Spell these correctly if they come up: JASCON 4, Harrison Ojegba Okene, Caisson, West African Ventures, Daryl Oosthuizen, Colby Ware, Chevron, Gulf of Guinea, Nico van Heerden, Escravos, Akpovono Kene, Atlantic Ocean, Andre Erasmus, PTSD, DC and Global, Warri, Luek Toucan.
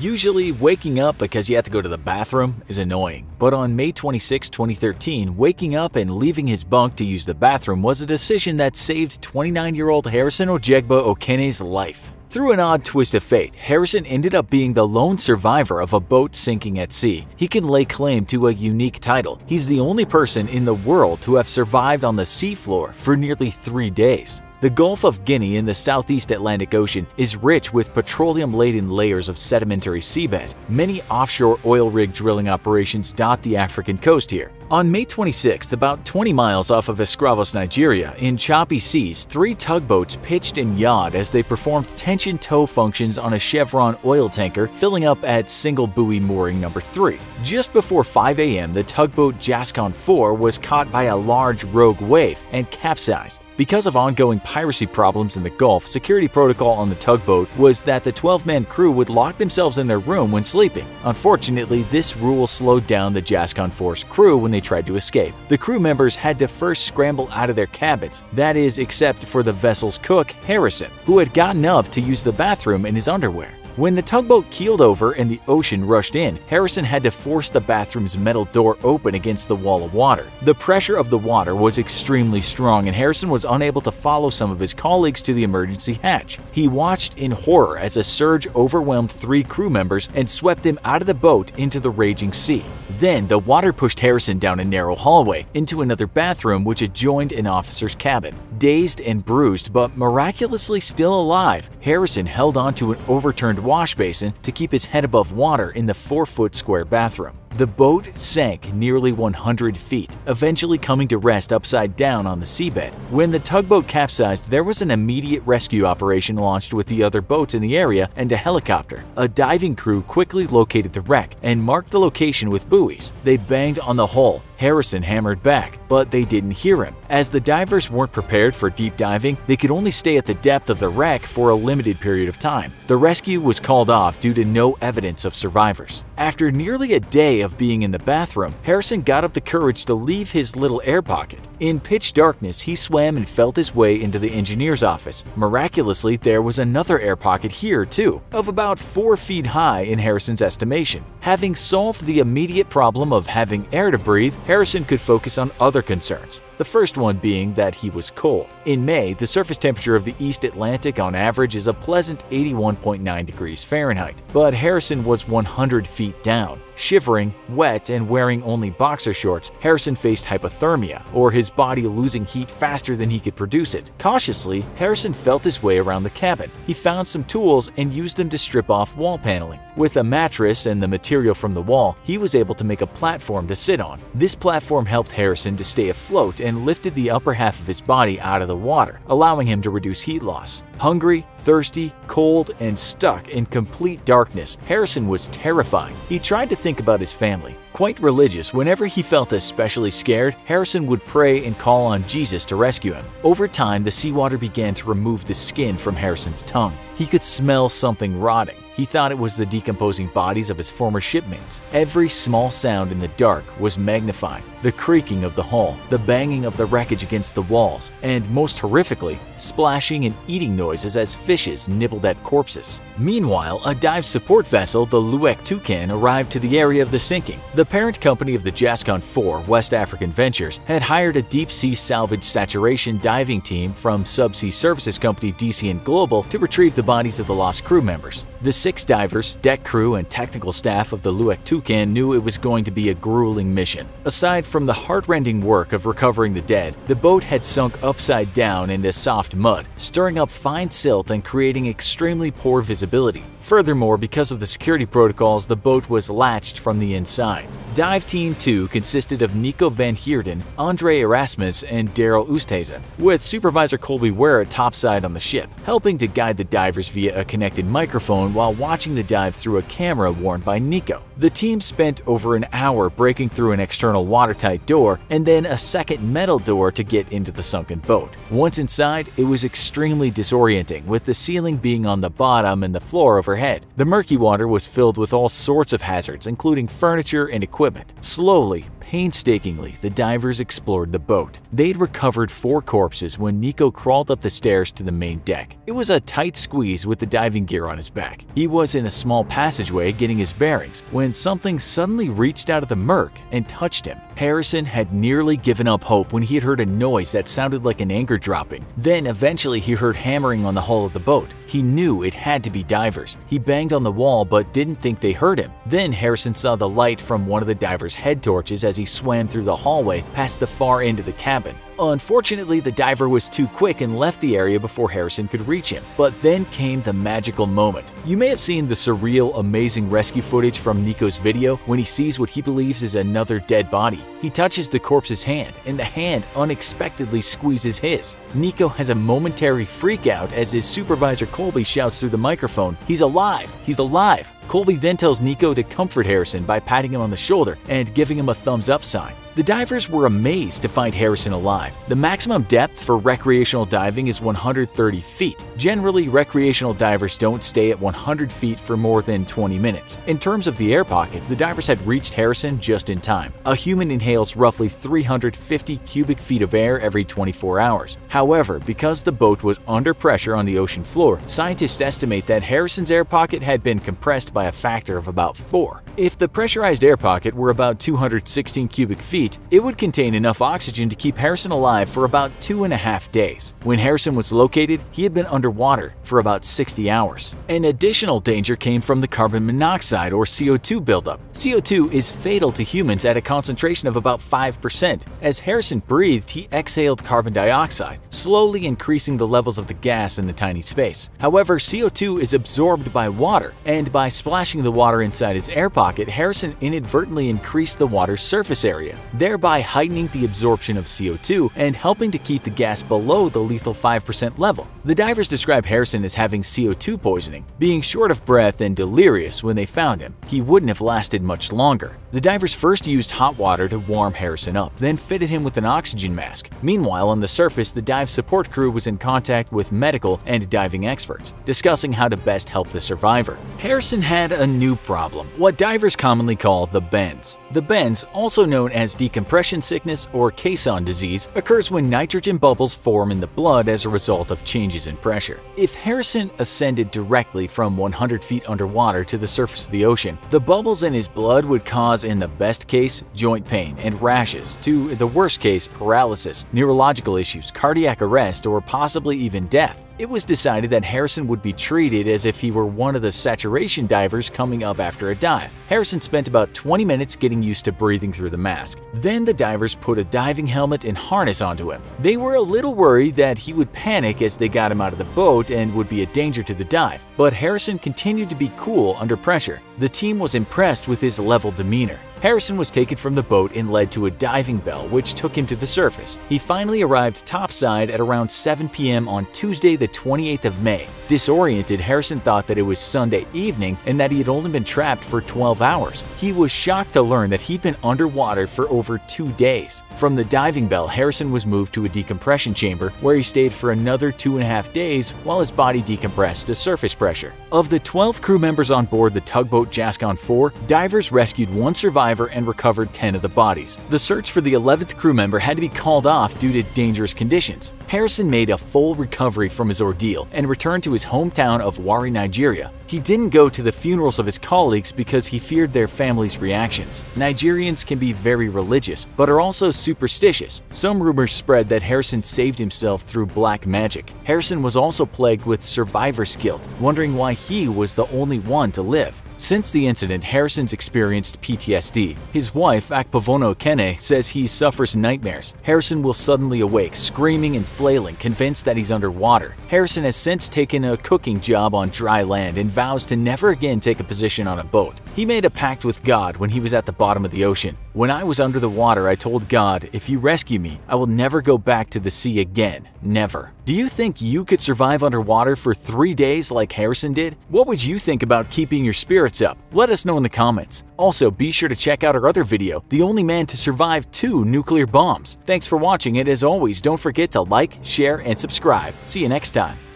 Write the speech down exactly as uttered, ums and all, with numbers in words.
Usually, waking up because you have to go to the bathroom is annoying, but on May twenty-sixth, twenty thirteen, waking up and leaving his bunk to use the bathroom was a decision that saved twenty-nine-year-old Harrison Ojegba Okene's life. Through an odd twist of fate, Harrison ended up being the lone survivor of a boat sinking at sea. He can lay claim to a unique title. He's the only person in the world to have survived on the seafloor for nearly three days. The Gulf of Guinea in the southeast Atlantic Ocean is rich with petroleum-laden layers of sedimentary seabed. Many offshore oil rig drilling operations dot the African coast here. On May twenty-sixth, about twenty miles off of Escravos, Nigeria, in choppy seas, three tugboats pitched and yawed as they performed tension tow functions on a Chevron oil tanker filling up at single buoy mooring number three. Just before five A M, the tugboat JASCON four was caught by a large rogue wave and capsized. Because of ongoing piracy problems in the Gulf, security protocol on the tugboat was that the twelve-man crew would lock themselves in their room when sleeping. Unfortunately, this rule slowed down the JASCON four's crew when they tried to escape. The crew members had to first scramble out of their cabins, that is, except for the vessel's cook, Harrison, who had gotten up to use the bathroom in his underwear. When the tugboat keeled over and the ocean rushed in, Harrison had to force the bathroom's metal door open against the wall of water. The pressure of the water was extremely strong, and Harrison was unable to follow some of his colleagues to the emergency hatch. He watched in horror as a surge overwhelmed three crew members and swept them out of the boat into the raging sea. Then the water pushed Harrison down a narrow hallway into another bathroom which adjoined an officer's cabin. Dazed and bruised, but miraculously still alive, Harrison held onto an overturned wash basin to keep his head above water in the four-foot-square bathroom. The boat sank nearly one hundred feet, eventually coming to rest upside down on the seabed. When the tugboat capsized, there was an immediate rescue operation launched with the other boats in the area and a helicopter. A diving crew quickly located the wreck and marked the location with buoys. They banged on the hull. Harrison hammered back, but they didn't hear him. As the divers weren't prepared for deep diving, they could only stay at the depth of the wreck for a limited period of time. The rescue was called off due to no evidence of survivors. After nearly a day of being in the bathroom, Harrison got up the courage to leave his little air pocket. In pitch darkness, he swam and felt his way into the engineer's office. Miraculously, there was another air pocket here too, of about four feet high in Harrison's estimation. Having solved the immediate problem of having air to breathe, Harrison could focus on other concerns, the first one being that he was cold. In May, the surface temperature of the East Atlantic on average is a pleasant eighty-one point nine degrees Fahrenheit, but Harrison was one hundred feet down. Shivering, wet, and wearing only boxer shorts, Harrison faced hypothermia, or his body losing heat faster than he could produce it. Cautiously, Harrison felt his way around the cabin. He found some tools and used them to strip off wall paneling. With a mattress and the material from the wall, he was able to make a platform to sit on. This platform helped Harrison to stay afloat and lifted the upper half of his body out of the water, allowing him to reduce heat loss. Hungry, thirsty, cold, and stuck in complete darkness, Harrison was terrified. He tried to think about his family. Quite religious, whenever he felt especially scared, Harrison would pray and call on Jesus to rescue him. Over time, the seawater began to remove the skin from Harrison's tongue. He could smell something rotting. He thought it was the decomposing bodies of his former shipmates. Every small sound in the dark was magnified. The creaking of the hull, the banging of the wreckage against the walls, and, most horrifically, splashing and eating noises as fishes nibbled at corpses. Meanwhile, a dive support vessel, the Luek Toucan, arrived to the area of the sinking. The parent company of the JASCON four, West African Ventures, had hired a deep-sea salvage saturation diving team from subsea services company D C and Global to retrieve the bodies of the lost crew members. The six divers, deck crew, and technical staff of the Luek Toucan knew it was going to be a grueling mission. Aside from the heartrending work of recovering the dead, the boat had sunk upside down into soft mud, stirring up fine silt and creating extremely poor visibility. Furthermore, because of the security protocols, the boat was latched from the inside. Dive Team two consisted of Nico van Heerden, Andre Erasmus, and Daryl Oosthuizen, with supervisor Colby Ware topside on the ship, helping to guide the divers via a connected microphone while watching the dive through a camera worn by Nico. The team spent over an hour breaking through an external watertight door and then a second metal door to get into the sunken boat. Once inside, it was extremely disorienting, with the ceiling being on the bottom and the floor overhead. The murky water was filled with all sorts of hazards, including furniture and equipment. Slowly, Painstakingly, the divers explored the boat. They'd recovered four corpses when Nico crawled up the stairs to the main deck. It was a tight squeeze with the diving gear on his back. He was in a small passageway getting his bearings when something suddenly reached out of the murk and touched him. Harrison had nearly given up hope when he had heard a noise that sounded like an anchor dropping. Then eventually he heard hammering on the hull of the boat. He knew it had to be divers. He banged on the wall but didn't think they heard him. Then Harrison saw the light from one of the divers' head torches as he swam through the hallway past the far end of the cabin. Unfortunately, the diver was too quick and left the area before Harrison could reach him. But then came the magical moment. You may have seen the surreal, amazing rescue footage from Nico's video when he sees what he believes is another dead body. He touches the corpse's hand, and the hand unexpectedly squeezes his. Nico has a momentary freakout as his supervisor Colby shouts through the microphone, "He's alive! He's alive!" Colby then tells Nico to comfort Harrison by patting him on the shoulder and giving him a thumbs up sign. The divers were amazed to find Harrison alive. The maximum depth for recreational diving is one hundred thirty feet. Generally, recreational divers don't stay at one hundred feet for more than twenty minutes. In terms of the air pocket, the divers had reached Harrison just in time. A human inhales roughly three hundred fifty cubic feet of air every twenty-four hours. However, because the boat was under pressure on the ocean floor, scientists estimate that Harrison's air pocket had been compressed by a factor of about four. If the pressurized air pocket were about two hundred sixteen cubic feet, it would contain enough oxygen to keep Harrison alive for about two and a half days. When Harrison was located, he had been underwater for about sixty hours. An additional danger came from the carbon monoxide or C O two buildup. C O two is fatal to humans at a concentration of about five percent. As Harrison breathed, he exhaled carbon dioxide, slowly increasing the levels of the gas in the tiny space. However, C O two is absorbed by water, and by splashing the water inside his air pocket, Harrison inadvertently increased the water's surface area, thereby heightening the absorption of C O two and helping to keep the gas below the lethal five percent level. The divers described Harrison as having C O two poisoning, being short of breath and delirious when they found him. He wouldn't have lasted much longer. The divers first used hot water to warm Harrison up, then fitted him with an oxygen mask. Meanwhile, on the surface, the dive support crew was in contact with medical and diving experts, discussing how to best help the survivor. Harrison had a new problem, what divers commonly call the bends. The bends, also known as decompression sickness or Caisson disease, occurs when nitrogen bubbles form in the blood as a result of changes in pressure. If Harrison ascended directly from one hundred feet underwater to the surface of the ocean, the bubbles in his blood would cause, in the best case, joint pain and rashes, to the worst case, paralysis, neurological issues, cardiac arrest, or possibly even death. It was decided that Harrison would be treated as if he were one of the saturation divers coming up after a dive. Harrison spent about twenty minutes getting used to breathing through the mask. Then the divers put a diving helmet and harness onto him. They were a little worried that he would panic as they got him out of the boat and would be a danger to the dive, but Harrison continued to be cool under pressure. The team was impressed with his level demeanor. Harrison was taken from the boat and led to a diving bell, which took him to the surface. He finally arrived topside at around seven p m on Tuesday, the twenty-eighth of May. Disoriented, Harrison thought that it was Sunday evening and that he had only been trapped for twelve hours. He was shocked to learn that he'd been underwater for over two days. From the diving bell, Harrison was moved to a decompression chamber where he stayed for another two and a half days while his body decompressed to surface pressure. Of the twelve crew members on board the tugboat JASCON four, divers rescued one survivor and recovered ten of the bodies. The search for the eleventh crew member had to be called off due to dangerous conditions. Harrison made a full recovery from his ordeal and returned to his hometown of Warri, Nigeria. He didn't go to the funerals of his colleagues because he feared their families' reactions. Nigerians can be very religious, but are also superstitious. Some rumors spread that Harrison saved himself through black magic. Harrison was also plagued with survivor's guilt, wondering why he was the only one to live. Since the incident, Harrison's experienced P T S D. His wife, Akpovono Kene, says he suffers nightmares. Harrison will suddenly awake, screaming and flailing, convinced that he's underwater. Harrison has since taken a cooking job on dry land and vows to never again take a position on a boat. He made a pact with God when he was at the bottom of the ocean. "When I was under the water, I told God, if you rescue me, I will never go back to the sea again. Never." Do you think you could survive underwater for three days like Harrison did? What would you think about keeping your spirits up? Let us know in the comments. Also, be sure to check out our other video, The Only Man to Survive Two Nuclear Bombs. Thanks for watching, and as always, don't forget to like, share, and subscribe. See you next time.